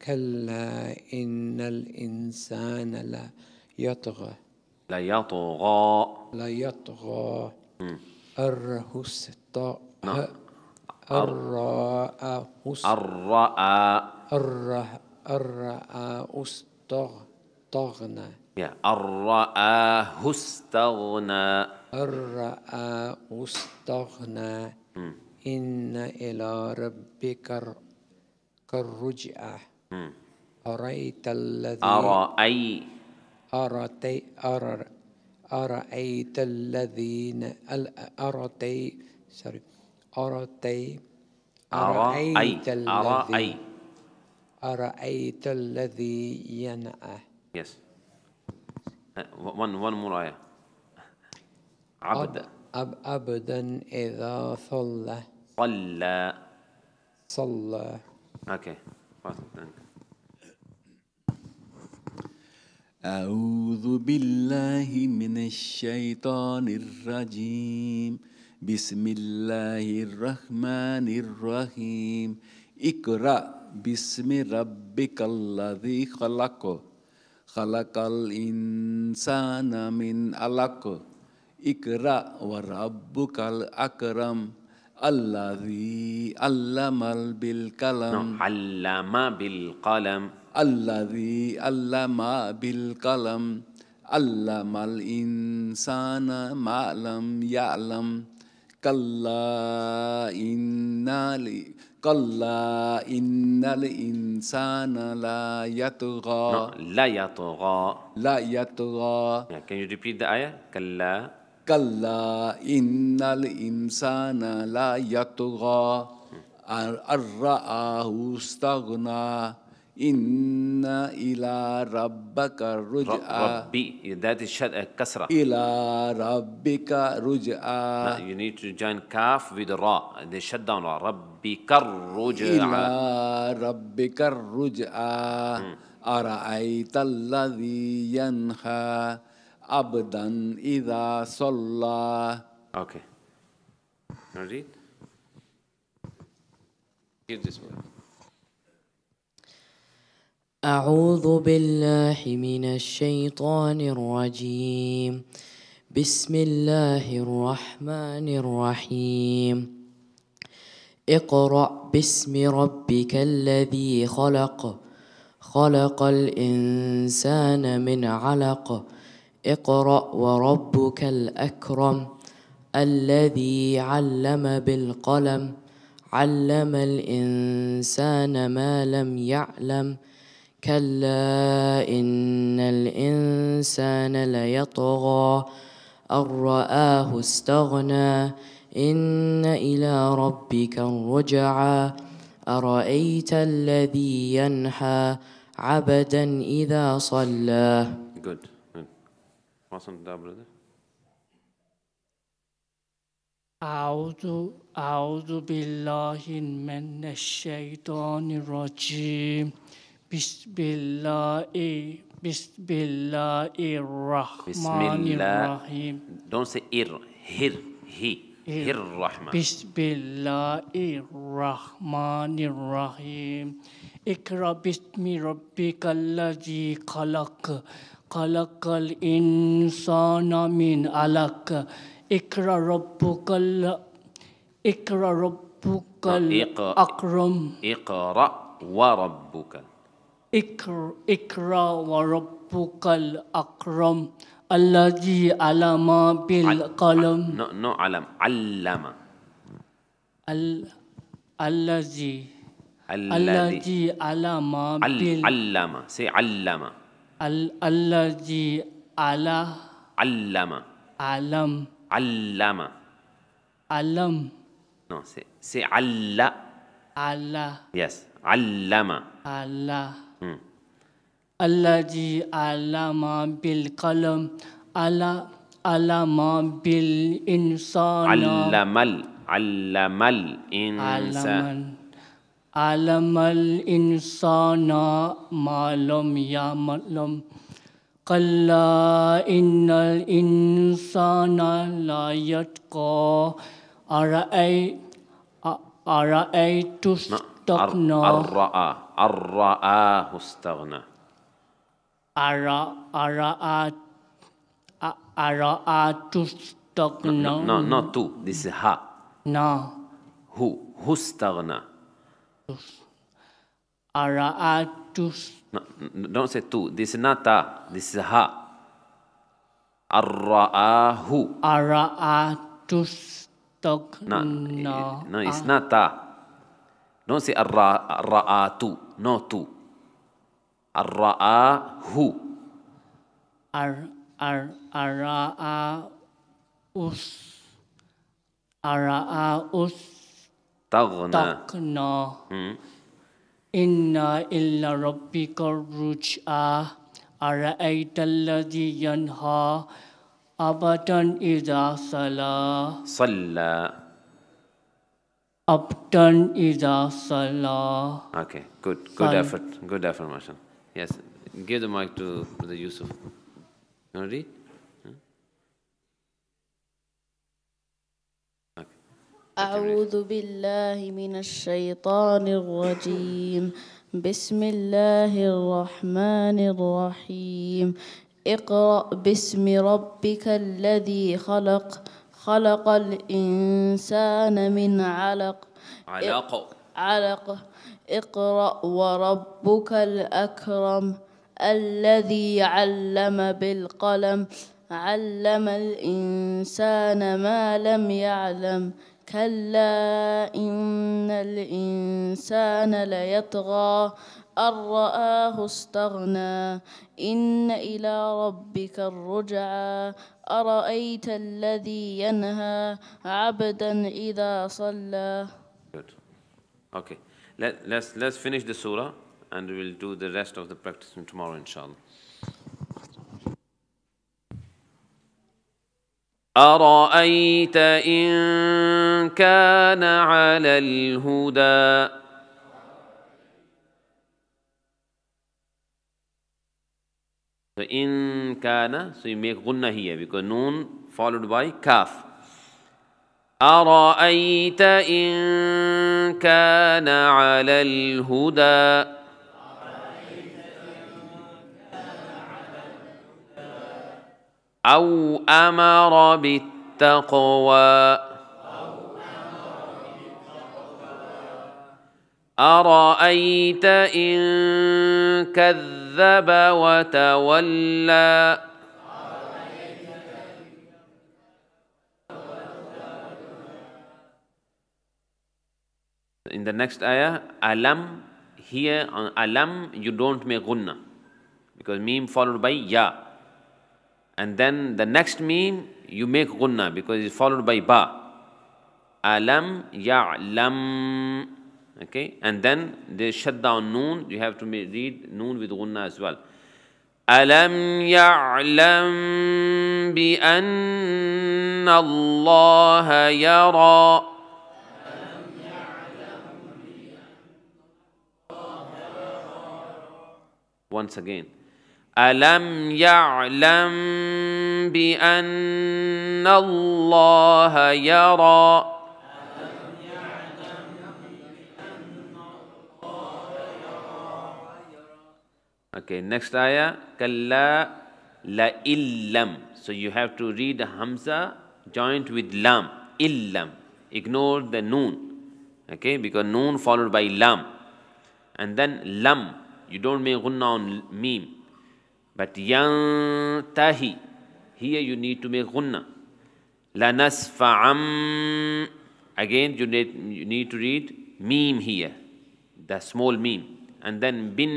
كلا إن الإنسان لا يطغى لا يطغى لا يطغى الرهوس طاء الراء الراء الراء الراء استغنى يا الراء استغنى الراء استغنى إن إلى ربك الرجعى أرأيت الذي أرأي أرأي أر أرأيت الذين أرأيت sorry أرأيت أرأيت الذي أرأيت الذي ينأى. Yes. One one more ayah. عبد. أب أبدا إذا صلى. صلى. صلى. Okay. أعوذ بالله من الشيطان الرجيم بسم الله الرحمن الرحيم اقرأ باسم ربك الذي خلق خلق الإنسان من علق اقرأ وربك الأكرم الذي علم بالقلم علم بالقلم الذي علم بالقلم علم الإنسان ما لم يعلم كلا إن الإنسان لا يطغى لا يطغى لا يطغى. Can you repeat the ayah? كلا كلا إن الإنسان لا يطغى أن رآه استغنى إِنَّا إِلَىٰ رَبَّكَ رُجْعَىٰ ربي that is كسرة إِلَىٰ رَبِّكَ رُجْعَىٰ no, you need to join كاف with را they shut down را رَبِّكَ الرُّجْعَىٰ إِلَىٰ رَبِّكَ الرُّجْعَىٰ أَرَأَيْتَ الَّذِي يَنْهَىٰ عَبْدًا إِذَا صَلَّىٰ. Okay, read read this one. أعوذ بالله من الشيطان الرجيم بسم الله الرحمن الرحيم اقرأ باسم ربك الذي خلق خلق الإنسان من علق اقرأ وربك الأكرم الذي علم بالقلم علم الإنسان ما لم يعلم كلا إن الإنسان ليطغى أن رآه استغنى إن إلى ربك الرجعى أرأيت الذي ينهى عبدا إذا صلى. Good. Good. Wasn't that brother? أعوذ أعوذ بالله من الشيطان الرجيم بسم الله بسم الله الرحمن الرحيم. Don't say ir, hir, he, hir rahman. بسم الله الرحمن الرحيم اقرأ باسم ربك الذي خلق خلق الإنسان من علق اقرأ ربك اقرأ ربك الأكرم اقرأ وربك اقرأ وربك الأكرم الذي علم بالقلم no no علم علم الذي الذي علم علم say علم الذي على علم علم علم علم no say say علّ علّ yes علم علّ الذي علم بالقلم علم بالإنسان علم علم الإنسان علم الإنسان ما لم يعلم كلا إن الإنسان لا يتقى أرأيت استغنى الرأى الرآه استغنى أرى أرى أرى تستغنى no not to this is ها no who who استغنى أرى تست don't say to this is not ta this is ها الرآه أرى تستغنى no it's not ta don't say الرآه to no to الرآه أر أر أرآه أس أرآه أس تغنى إنا إلى ربك الرجعى أرأيت الذي ينهى أبدا إذا صلى صلى أبدا إذا صلى. Okay, good, good effort, good effort, Masha. Yes, give the mic to the Yusuf. You want to read? أعوذ بالله من الشيطان الرجيم بسم الله الرحمن الرحيم اقرأ باسم ربك الذي خلق خلق الإنسان من علق علق علق اقرأ وربك الأكرم الذي علم بالقلم علم الإنسان ما لم يعلم كلا إن الإنسان ليطغى أن رآه استغنى إن إلى ربك الرجعى أرأيت الذي ينهى عبدا إذا صلى. Good. Okay. Let, let's, let's finish the surah and we'll do the rest of the practice tomorrow inshallah. أرأيت إن كان على الهدى so إن كان so you make غنة here because نون followed by كاف أرأيت إن كان على الهدى أو أمر بالتقوى أرأيت إن كذب وتولى In the next ayah, alam here on alam you don't make gunna because meme followed by ya. And then the next meme you make gunna because it's followed by ba. Alam ya'lam. Okay. And then they shut down noon. You have to read noon with gunna as well. Alam ya'lam bi anna Allah yara. Once again. أَلَمْ يَعْلَمْ بِأَنَّ اللَّهَ يَرَى Okay, next ayah كَلَّا لَإِلَّمْ So you have to read Hamza joined with Lam Illam Ignore the Noon Okay, because Noon followed by Lam And then Lam You don't make gunna on Meme But yantahi, here you need to make gunna. Lanasfa'am, again you need, you need to read meme here, the small meme. And then bin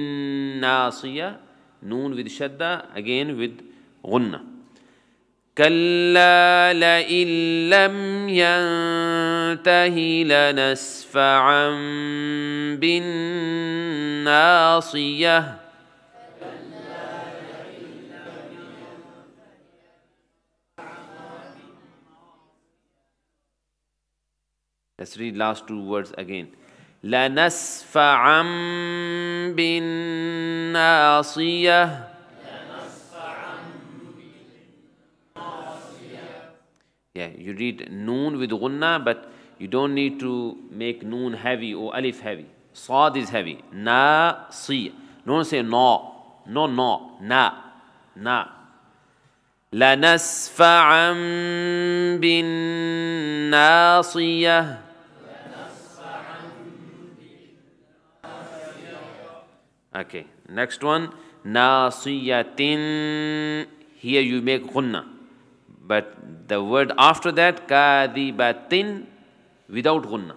nasiya, noon with shadda, again with gunna. Kalla la illam yantahi lanasfa'am bin nasiyah. Let's read last two words again. لَنَسْفَعًا بِالنَّاصِيَةِ Yeah, you read noon with gunna, but you don't need to make noon heavy or alif heavy. Saad is heavy. Na-si. Don't say na. No, no. Na. Na. لَنَسْفَعًا بِالنَّاصِيَةِ Okay, next one. Nasiyatin. Here you make gunna. But the word after that, kadibatin, without gunna.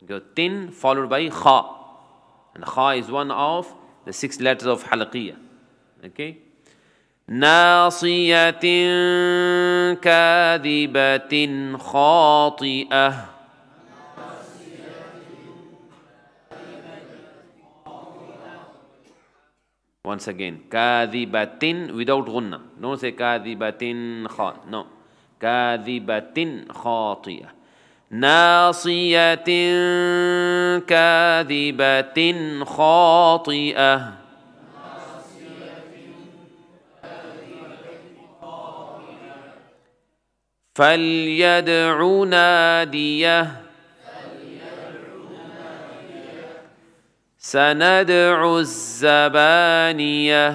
Because tin followed by kha. And kha is one of the six letters of halqiyah. Okay? Nasiyatin kadibatin khati'ah. Once again, kadhibatin without ghunna. Don't say kadhibatin khat. No, kadhibatin khatiyah. Nasiyatin kadhibatin khatiyah. فَلْيَدْعُ نَادِيَهُ سَنَدْعُ الزَّبَانِيَهُ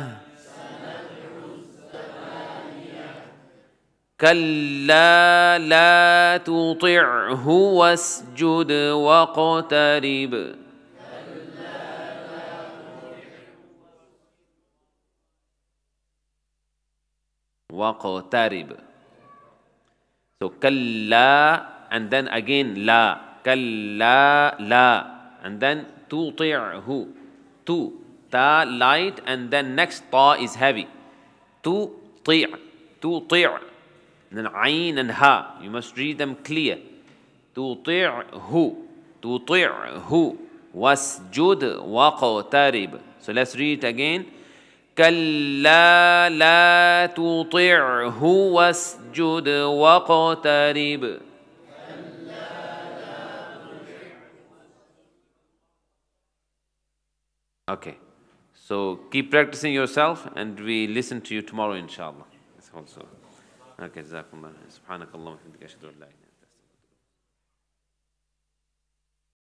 كَلَّا لَا تُطِعْهُ وَاسْجُدْ وَاقْتَرِبْ وَاقْتَرِبْ So kalla and then again la, kalla la and then tuti'hu, tu ta light and then next ta is heavy, tu ti' tu ti' and then ayn and ha, you must read them clear, tuti'hu tuti'hu wasjud waqtarib. So let's read it again. كلا لا تطعه واسجد واقترب Okay, so keep practicing yourself and we listen to you tomorrow inshallah. It's also Okay, jazakumullah. Subhanakallah wa bihamdika ashhadu an la ilaha illa anta